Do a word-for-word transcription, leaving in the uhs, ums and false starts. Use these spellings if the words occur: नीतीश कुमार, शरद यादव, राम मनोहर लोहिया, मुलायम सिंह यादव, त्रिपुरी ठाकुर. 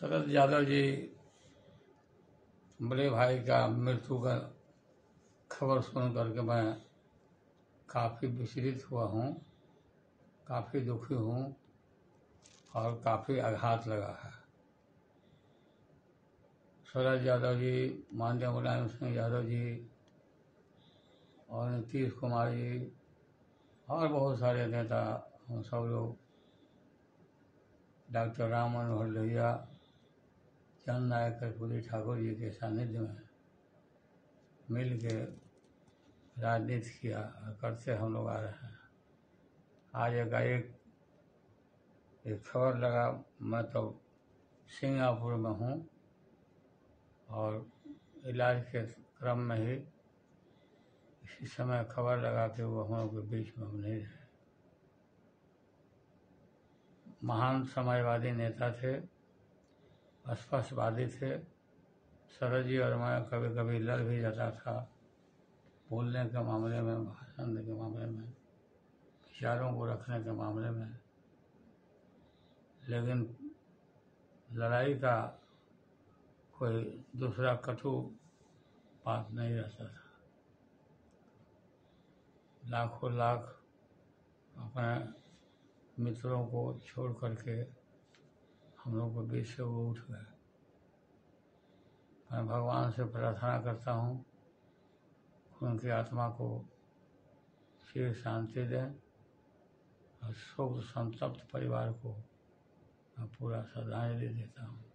शरद यादव जी बड़े भाई का मृत्यु का खबर सुन करके मैं काफ़ी विचलित हुआ हूँ, काफ़ी दुखी हूँ और काफ़ी आघात लगा है। शरद यादव जी, माननीय मुलायम सिंह यादव जी और नीतीश कुमार जी और बहुत सारे नेता, हम सब लोग डॉक्टर राम मनोहर लोहिया, जन नायक त्रिपुरी ठाकुर जी के सानिध्य में मिल के राजनीति किया करते हम लोग आ रहे हैं। आज एकाएक एक खबर लगा, मैं तो सिंगापुर में हूँ और इलाज के क्रम में ही इसी समय खबर लगा कि वो हम लोग के बीच में नहीं रहे। महान समाजवादी नेता थे, स्पष्टवादी थे। शरद जी और मैं कभी कभी लड़ भी जाता था, बोलने के मामले में, भाषण के मामले में, विचारों को रखने के मामले में, लेकिन लड़ाई का कोई दूसरा कटु बात नहीं रहता था। लाखों लाख अपने मित्रों को छोड़ करके हम लोग के बीच से वो उठ गए। मैं भगवान से प्रार्थना करता हूँ उनकी आत्मा को शीघ्र शांति दें और शोक संतप्त परिवार को मैं पूरा श्रद्धांजलि देता हूँ।